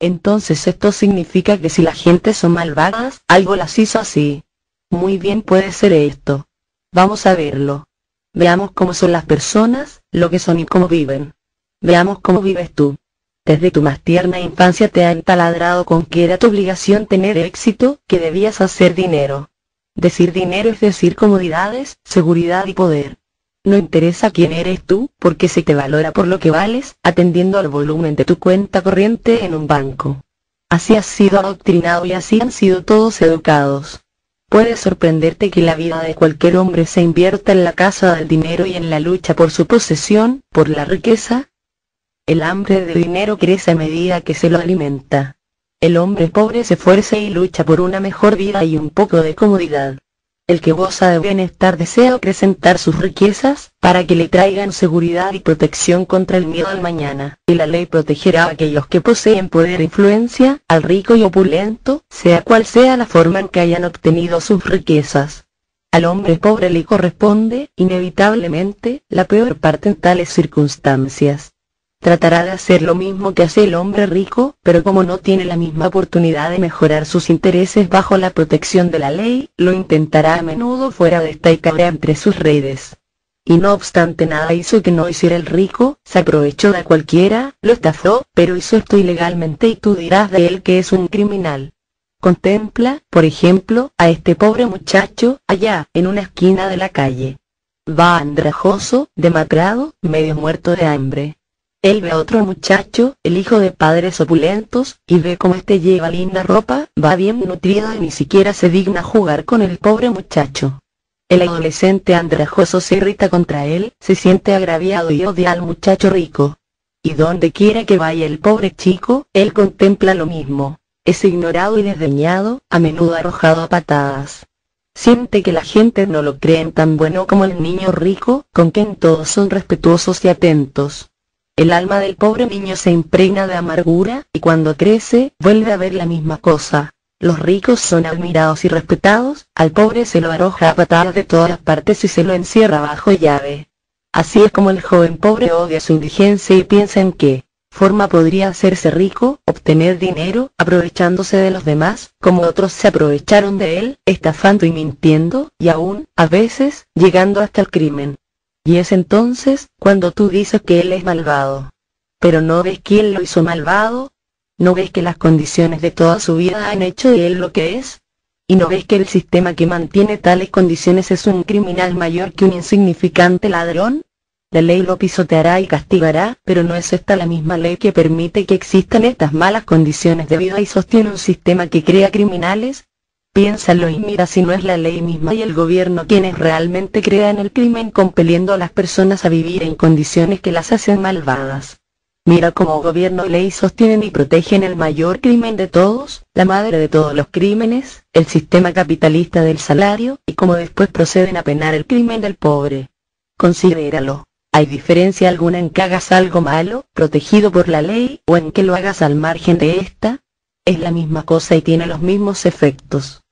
Entonces esto significa que si las gentes son malvadas, algo las hizo así. Muy bien, puede ser esto. Vamos a verlo. Veamos cómo son las personas, lo que son y cómo viven. Veamos cómo vives tú. Desde tu más tierna infancia te han taladrado con que era tu obligación tener éxito, que debías hacer dinero. Decir dinero es decir comodidades, seguridad y poder. No interesa quién eres tú, porque se te valora por lo que vales, atendiendo al volumen de tu cuenta corriente en un banco. Así has sido adoctrinado y así han sido todos educados. Puede sorprenderte que la vida de cualquier hombre se invierta en la casa del dinero y en la lucha por su posesión, por la riqueza. El hambre de dinero crece a medida que se lo alimenta. El hombre pobre se esfuerza y lucha por una mejor vida y un poco de comodidad. El que goza de bienestar desea acrecentar sus riquezas, para que le traigan seguridad y protección contra el miedo al mañana. Y la ley protegerá a aquellos que poseen poder e influencia, al rico y opulento, sea cual sea la forma en que hayan obtenido sus riquezas. Al hombre pobre le corresponde, inevitablemente, la peor parte en tales circunstancias. Tratará de hacer lo mismo que hace el hombre rico, pero como no tiene la misma oportunidad de mejorar sus intereses bajo la protección de la ley, lo intentará a menudo fuera de esta y caerá entre sus redes. Y no obstante nada hizo que no hiciera el rico, se aprovechó de cualquiera, lo estafó, pero hizo esto ilegalmente y tú dirás de él que es un criminal. Contempla, por ejemplo, a este pobre muchacho, allá, en una esquina de la calle. Va andrajoso, demacrado, medio muerto de hambre. Él ve a otro muchacho, el hijo de padres opulentos, y ve cómo este lleva linda ropa, va bien nutrido y ni siquiera se digna jugar con el pobre muchacho. El adolescente andrajoso se irrita contra él, se siente agraviado y odia al muchacho rico. Y donde quiera que vaya el pobre chico, él contempla lo mismo. Es ignorado y desdeñado, a menudo arrojado a patadas. Siente que la gente no lo creen tan bueno como el niño rico, con quien todos son respetuosos y atentos. El alma del pobre niño se impregna de amargura, y cuando crece, vuelve a ver la misma cosa. Los ricos son admirados y respetados, al pobre se lo arroja a patadas de todas las partes y se lo encierra bajo llave. Así es como el joven pobre odia su indigencia y piensa en qué forma podría hacerse rico, obtener dinero, aprovechándose de los demás, como otros se aprovecharon de él, estafando y mintiendo, y aún, a veces, llegando hasta el crimen. Y es entonces, cuando tú dices que él es malvado. ¿Pero no ves quién lo hizo malvado? ¿No ves que las condiciones de toda su vida han hecho de él lo que es? ¿Y no ves que el sistema que mantiene tales condiciones es un criminal mayor que un insignificante ladrón? La ley lo pisoteará y castigará, pero no es esta la misma ley que permite que existan estas malas condiciones de vida y sostiene un sistema que crea criminales. Piénsalo y mira si no es la ley misma y el gobierno quienes realmente crean el crimen compeliendo a las personas a vivir en condiciones que las hacen malvadas. Mira cómo gobierno y ley sostienen y protegen el mayor crimen de todos, la madre de todos los crímenes, el sistema capitalista del salario, y cómo después proceden a penar el crimen del pobre. Considéralo. ¿Hay diferencia alguna en que hagas algo malo, protegido por la ley, o en que lo hagas al margen de esta? Es la misma cosa y tiene los mismos efectos.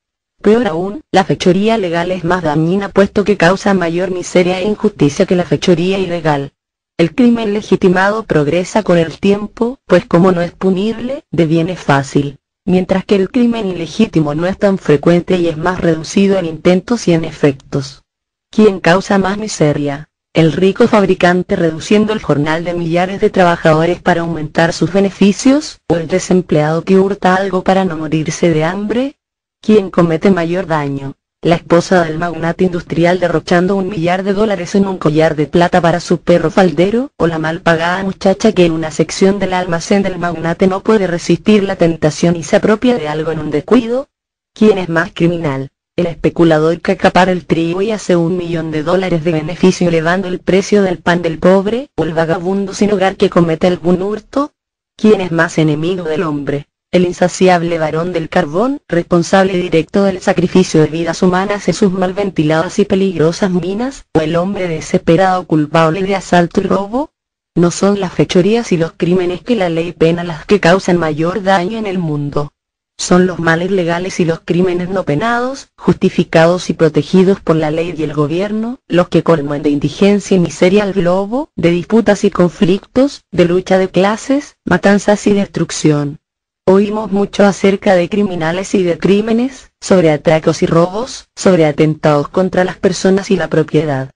Peor aún, la fechoría legal es más dañina puesto que causa mayor miseria e injusticia que la fechoría ilegal. El crimen legitimado progresa con el tiempo, pues como no es punible, deviene fácil, mientras que el crimen ilegítimo no es tan frecuente y es más reducido en intentos y en efectos. ¿Quién causa más miseria? El rico fabricante reduciendo el jornal de millares de trabajadores para aumentar sus beneficios, o el desempleado que hurta algo para no morirse de hambre. ¿Quién comete mayor daño? La esposa del magnate industrial derrochando $1 millar en un collar de plata para su perro faldero, o la mal pagada muchacha que en una sección del almacén del magnate no puede resistir la tentación y se apropia de algo en un descuido. ¿Quién es más criminal? El especulador que acapara el trigo y hace $1 millón de beneficio elevando el precio del pan del pobre, o el vagabundo sin hogar que comete algún hurto. ¿Quién es más enemigo del hombre? El insaciable varón del carbón, responsable directo del sacrificio de vidas humanas en sus mal ventiladas y peligrosas minas, o el hombre desesperado culpable de asalto y robo. No son las fechorías y los crímenes que la ley pena las que causan mayor daño en el mundo. Son los males legales y los crímenes no penados, justificados y protegidos por la ley y el gobierno, los que colman de indigencia y miseria al globo, de disputas y conflictos, de lucha de clases, matanzas y destrucción. Oímos mucho acerca de criminales y de crímenes, sobre atracos y robos, sobre atentados contra las personas y la propiedad.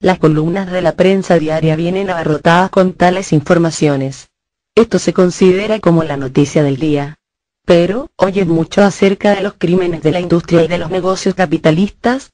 Las columnas de la prensa diaria vienen abarrotadas con tales informaciones. Esto se considera como la noticia del día. Pero, oyes mucho acerca de los crímenes de la industria y de los negocios capitalistas,